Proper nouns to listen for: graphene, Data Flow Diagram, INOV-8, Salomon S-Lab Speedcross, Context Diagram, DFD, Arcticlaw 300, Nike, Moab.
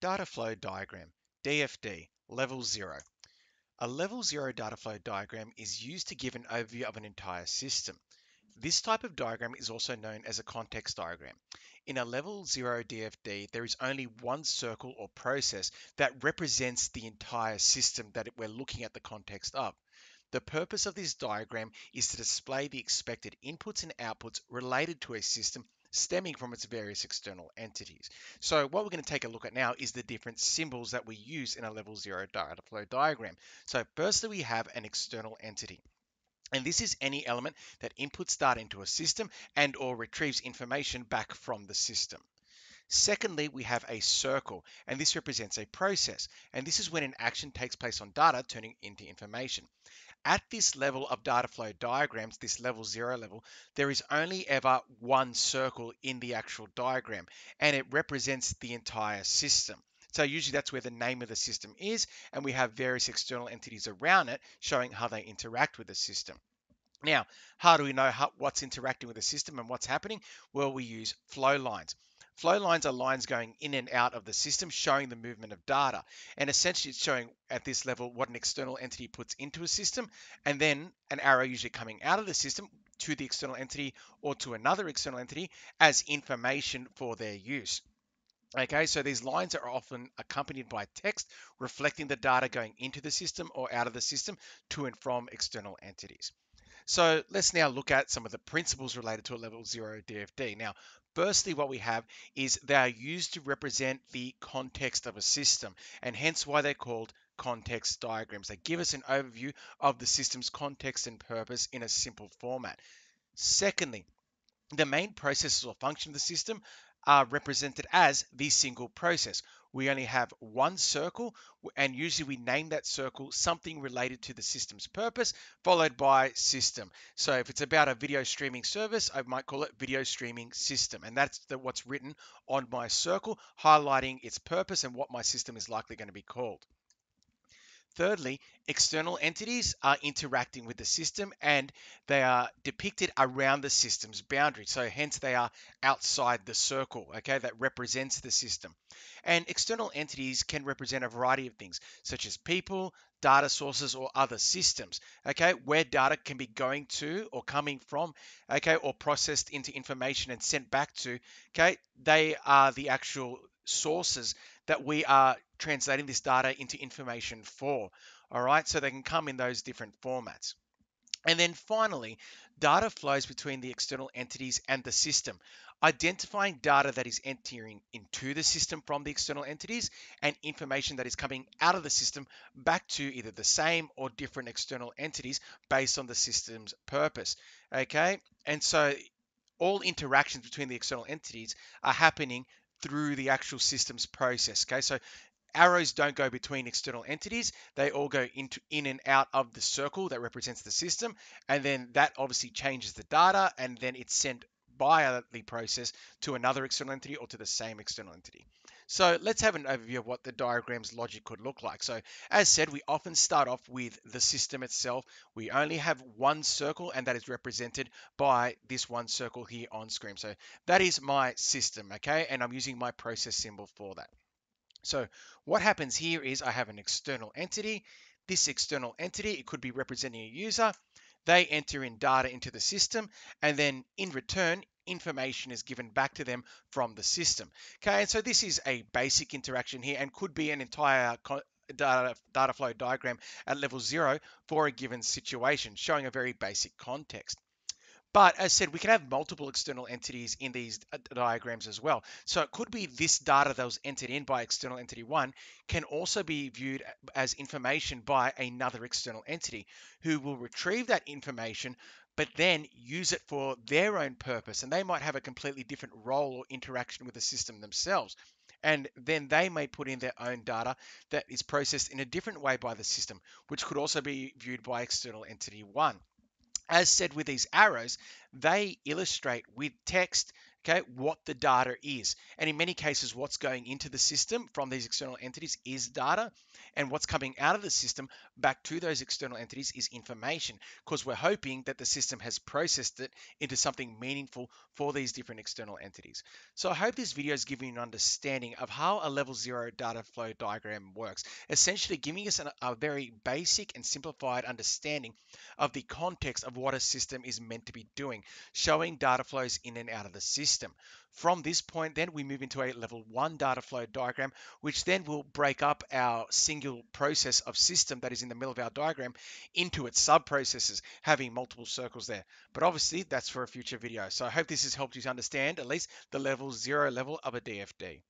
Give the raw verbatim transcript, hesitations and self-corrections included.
Data flow diagram, D F D, level zero. A level zero data flow diagram is used to give an overview of an entire system. This type of diagram is also known as a context diagram. In a level zero D F D, there is only one circle or process that represents the entire system that we're looking at the context of. The purpose of this diagram is to display the expected inputs and outputs related to a system stemming from its various external entities. So what we're going to take a look at now is the different symbols that we use in a level zero data flow diagram. So firstly, we have an external entity. And this is any element that inputs data into a system and or retrieves information back from the system. Secondly, we have a circle, and this represents a process. And this is when an action takes place on data, turning into information. At this level of data flow diagrams, this level zero level, there is only ever one circle in the actual diagram, and it represents the entire system. So usually that's where the name of the system is, and we have various external entities around it showing how they interact with the system. Now, how do we know how, what's interacting with the system and what's happening? Well, we use flow lines. Flow lines are lines going in and out of the system, showing the movement of data. And essentially, it's showing at this level what an external entity puts into a system, and then an arrow usually coming out of the system to the external entity or to another external entity as information for their use. Okay, so these lines are often accompanied by text, reflecting the data going into the system or out of the system to and from external entities. So let's now look at some of the principles related to a level zero D F D. Now, firstly, what we have is they are used to represent the context of a system, and hence why they're called context diagrams. They give us an overview of the system's context and purpose in a simple format. Secondly, the main processes or function of the system are represented as the single process. We only have one circle, and usually we name that circle something related to the system's purpose, followed by system. So if it's about a video streaming service, I might call it video streaming system. And that's the, what's written on my circle, highlighting its purpose and what my system is likely going to be called. Thirdly, external entities are interacting with the system, and they are depicted around the system's boundary. So hence they are outside the circle, okay, that represents the system. And external entities can represent a variety of things, such as people, data sources, or other systems, okay, where data can be going to or coming from, okay, or processed into information and sent back to, okay, they are the actual sources that we are translating this data into information for. All right, so they can come in those different formats. And then finally, data flows between the external entities and the system, identifying data that is entering into the system from the external entities and information that is coming out of the system back to either the same or different external entities based on the system's purpose. Okay, and so all interactions between the external entities are happening through the actual system's process. Okay, so arrows don't go between external entities. They all go into in and out of the circle that represents the system. And then that obviously changes the data, and then it's sent by the process to another external entity or to the same external entity. So let's have an overview of what the diagram's logic could look like. So as said, we often start off with the system itself. We only have one circle, and that is represented by this one circle here on screen. So that is my system, okay? And I'm using my process symbol for that. So what happens here is I have an external entity. This external entity, it could be representing a user. They enter in data into the system, and then in return, information is given back to them from the system. Okay, and so this is a basic interaction here and could be an entire data, data flow diagram at level zero for a given situation, showing a very basic context. But as said, we can have multiple external entities in these diagrams as well. So it could be this data that was entered in by external entity one can also be viewed as information by another external entity who will retrieve that information, but then use it for their own purpose. And they might have a completely different role or interaction with the system themselves. And then they may put in their own data that is processed in a different way by the system, which could also be viewed by external entity one. As said with these arrows, they illustrate with text, okay, what the data is. And in many cases, what's going into the system from these external entities is data, and what's coming out of the system back to those external entities is information, because we're hoping that the system has processed it into something meaningful for these different external entities. So I hope this video is giving you an understanding of how a level zero data flow diagram works, essentially giving us an, a very basic and simplified understanding of the context of what a system is meant to be doing, showing data flows in and out of the system. From this point, then we move into a level one data flow diagram, which then will break up our single process of system that is in the middle of our diagram into its sub processes, having multiple circles there. But obviously that's for a future video. So I hope this has helped you to understand at least the level zero level of a D F D.